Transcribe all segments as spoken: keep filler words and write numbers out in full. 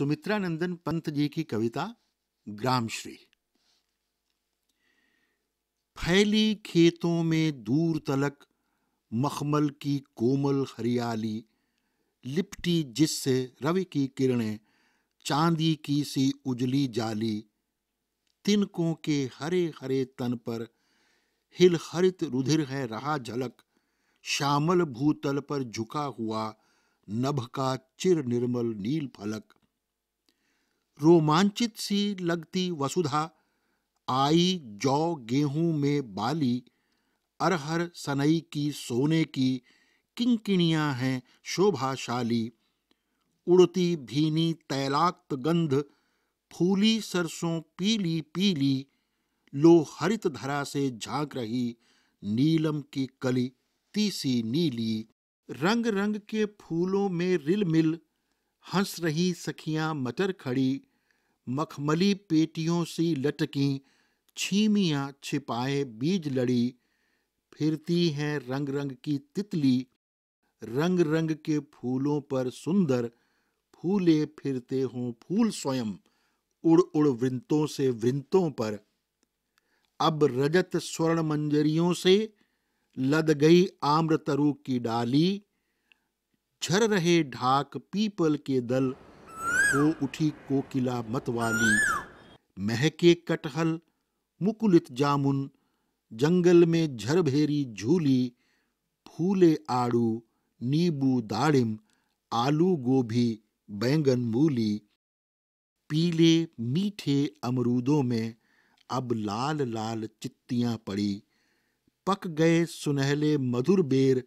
सुमित्रानंदन पंत जी की कविता ग्राम श्री। फैली खेतों में दूर तलक मखमल की कोमल हरियाली, लिपटी जिससे रवि की किरणें चांदी की सी उजली जाली। तिनकों के हरे हरे तन पर हिल हरित रुधिर है रहा झलक, श्यामल भूतल पर झुका हुआ नभ का चिर निर्मल नील फलक। रोमांचित सी लगती वसुधा आई जौ गेहूं में बाली, अरहर सनई की सोने की किंकिणियां हैं शोभाशाली। उड़ती भीनी तैलाक्त गंध फूली सरसों पीली पीली, लो हरित धरा से झांक रही नीलम की कली तीसी नीली। रंग रंग के फूलों में रिल मिल हंस रही सखियां मटर खड़ी, मखमली पेटियों सी लटकी छीमियां छिपाए बीज लड़ी। फिरती हैं रंग रंग की तितली रंग रंग के फूलों पर सुंदर, फूले फिरते हों फूल स्वयं उड़ उड़ वृंतों से वृंतों पर। अब रजत स्वर्ण मंजरियों से लद गई आम्र तरु की डाली, झर रहे ढाक पीपल के दल हो उठी कोकिला मतवाली। महके कटहल मुकुलित जामुन जंगल में झरभेरी झूली, फूले आड़ू नींबू दाड़िम आलू गोभी बैंगन मूली। पीले मीठे अमरूदों में अब लाल लाल चित्तियां पड़ी, पक गए सुनहले मधुर बेर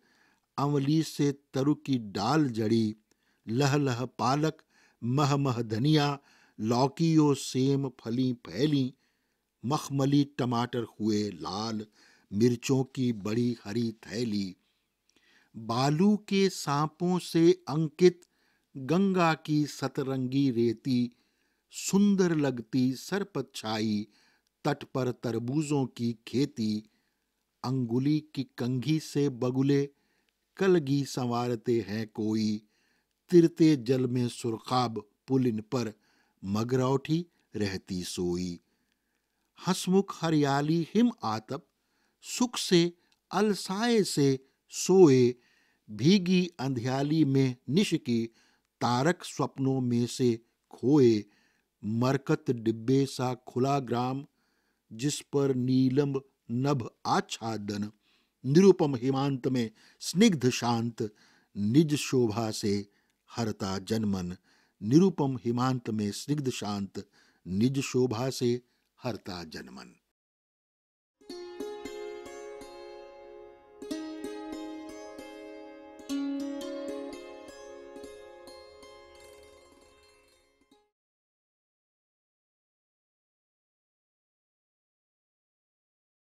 अमली से तरु की डाल जड़ी। लह लह पालक मह मह धनिया लौकियों सेम फली फैली, मखमली टमाटर हुए लाल मिर्चों की बड़ी हरी थैली। बालू के सांपों से अंकित गंगा की सतरंगी रेती, सुंदर लगती सरपतछाई तट पर तरबूजों की खेती। अंगुली की कंघी से बगुले कलगी संवारते हैं कोई, तिरते जल में सुरखाब पुलिन पर मगरौठी रहती सोई। हसमुख हरियाली हिम आतप सुख से अलसाए से सोए, भीगी अंधियाली में निश की तारक स्वप्नों में से खोए। मरकत डिब्बे सा खुला ग्राम जिस पर नीलम नभ आच्छादन, निरुपम हिमांत में स्निग्ध शांत निज शोभा से हरता जनमन। निरुपम हिमांत में स्निग्ध शांत निज शोभा से हरता जनमन।